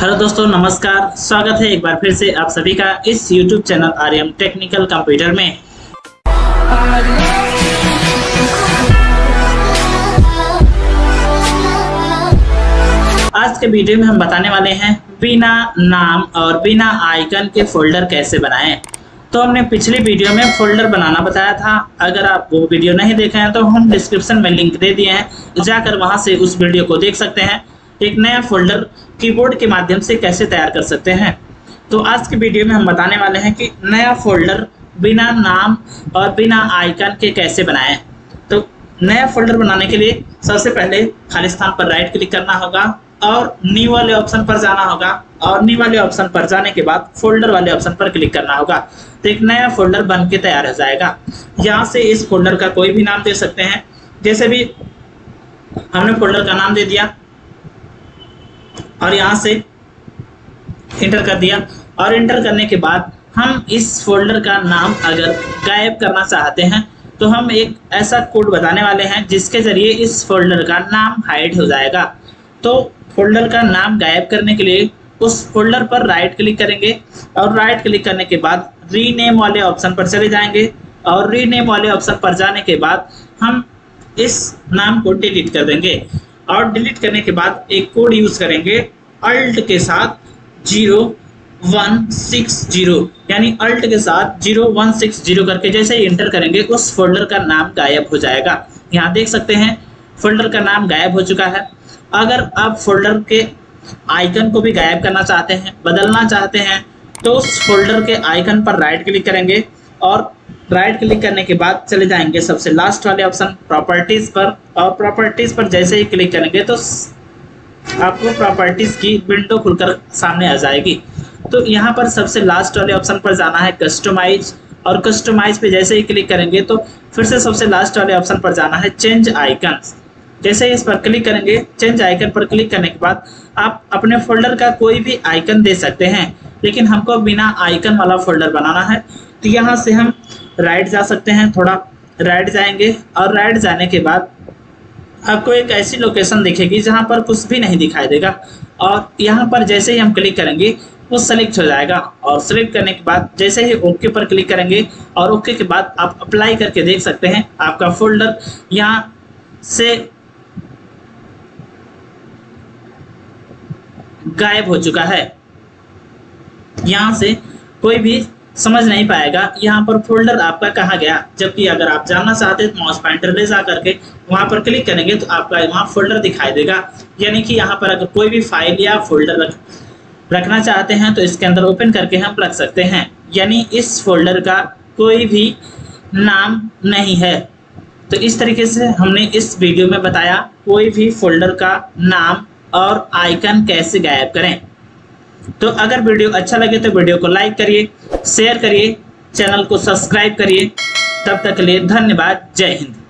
Hello दोस्तों नमस्कार, स्वागत है एक बार फिर से आप सभी का इस YouTube channel RM technical computer में। आज के वीडियो में हम बताने वाले हैं बिना नाम और बिना आइकन के फोल्डर कैसे बनाएं। तो हमने पिछली वीडियो में फोल्डर बनाना बताया था, अगर आप वो वीडियो नहीं देखे हैं तो हम डिस्क्रिप्शन में लिंक दे दिए हैं, जाकर वहाँ से उस वीडियो को देख सकते हैं। एक नया फोल्डर कीबोर्ड के माध्यम से कैसे तैयार कर सकते हैं। तो आज के वीडियो में हम बताने वाले हैं कि नया फोल्डर बिना नाम और बिना आइकन के कैसे बनाएं। तो नया फोल्डर बनाने के लिए सबसे पहले खाली स्थान पर राइट क्लिक करना होगा और न्यू वाले ऑप्शन पर जाना होगा और न्यू वाले ऑप्शन पर जाने के बाद फोल्डर वाले ऑप्शन पर क्लिक करना होगा। तो एक नया फोल्डर बन के तैयार हो जाएगा। यहाँ से इस फोल्डर का कोई भी नाम दे सकते हैं, जैसे भी हमने फोल्डर का नाम दे दिया और यहाँ से इंटर कर दिया। और इंटर करने के बाद हम इस फोल्डर का नाम अगर गायब करना चाहते हैं तो हम एक ऐसा कोड बताने वाले हैं जिसके जरिए इस फोल्डर का नाम हाइड हो जाएगा। तो फोल्डर का नाम गायब करने के लिए उस फोल्डर पर राइट क्लिक करेंगे और राइट क्लिक करने के बाद रीनेम वाले ऑप्शन पर चले जाएंगे और रीनेम वाले ऑप्शन पर जाने के बाद हम इस नाम को डिलीट कर देंगे। और डिलीट करने के बाद एक कोड यूज करेंगे अल्ट के साथ 0160, यानी अल्ट के साथ 0160 करके जैसे ही इंटर करेंगे उस फोल्डर का नाम गायब हो जाएगा। यहाँ देख सकते हैं फोल्डर का नाम गायब हो चुका है। अगर आप फोल्डर के आइकन को भी गायब करना चाहते हैं, बदलना चाहते हैं, तो उस फोल्डर के आइकन पर राइट क्लिक करेंगे और राइट क्लिक करने के बाद चले जाएंगे सबसे लास्ट वाले ऑप्शन प्रॉपर्टीज़ पर। और प्रॉपर्टीज़ पर जैसे ही क्लिक करेंगे तो आपको प्रॉपर्टीज़ की विंडो खुलकर सामने आ जाएगी। तो यहाँ पर सबसे लास्ट वाले ऑप्शन पर जाना है कस्टमाइज, और कस्टमाइज पे जैसे ही क्लिक करेंगे तो फिर से सबसे लास्ट वाले ऑप्शन पर जाना है चेंज आइकन। जैसे ही इस पर क्लिक करेंगे, चेंज आइकन पर क्लिक करने के बाद आप अपने फोल्डर का कोई भी आइकन दे सकते हैं, लेकिन हमको बिना आइकन वाला फोल्डर बनाना है। तो यहाँ से हम राइट जा सकते हैं, थोड़ा राइट जाएंगे और राइट जाने के बाद आपको एक ऐसी लोकेशन दिखेगी जहाँ पर कुछ भी नहीं दिखाई देगा। और यहाँ पर जैसे ही हम क्लिक करेंगे वो सेलेक्ट हो जाएगा और सेलेक्ट करने के बाद जैसे ही ओके पर क्लिक करेंगे और ओके के बाद आप अप्लाई करके देख सकते हैं आपका फोल्डर यहाँ से गायब हो चुका है। यहाँ से कोई भी समझ नहीं पाएगा यहाँ पर फोल्डर आपका कहाँ गया, जबकि अगर आप जानना चाहते हैं तो माउस पॉइंटर ले जा करके वहाँ पर क्लिक करेंगे तो आपका वहाँ फोल्डर दिखाई देगा। यानी कि यहाँ पर अगर कोई भी फाइल या फोल्डर रखना चाहते हैं तो इसके अंदर ओपन करके हम रख सकते हैं। यानी इस फोल्डर का कोई भी नाम नहीं है। तो इस तरीके से हमने इस वीडियो में बताया कोई भी फोल्डर का नाम और आइकन कैसे गायब करें। तो अगर वीडियो अच्छा लगे तो वीडियो को लाइक करिए, शेयर करिए, चैनल को सब्सक्राइब करिए। तब तक के लिए धन्यवाद, जय हिंद।